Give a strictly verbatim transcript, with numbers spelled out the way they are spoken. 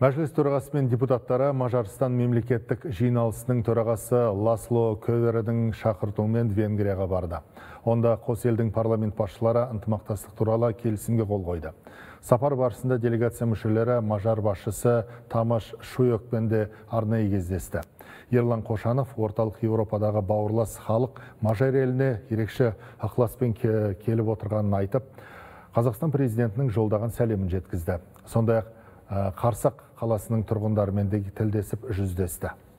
Мәжіліс төрағасы мен депутаттары Мажарстан мемлекеттік жиналысының төрағасы Ласло Көвердің шақыртуымен Венгрияға барды. Онда қос елдің парламент басшылары ынтымақтастық туралы келісімге қол қойды. Сапар барысында делегация мүшелері Мажар басшысы Тамаш Шуйокпен де арнайы кездесті. Ерлан Қошанов орталық Еуропадағы бауырлас халық Мажар еліне ерекше ықыласпен келіп отырғанын айтып, Қазақстан президентінің жолдаған сәлемін жеткізді. Сондай-ақ Қарсақ қаласының тұрғындарымен де тілдесіп жүздесті.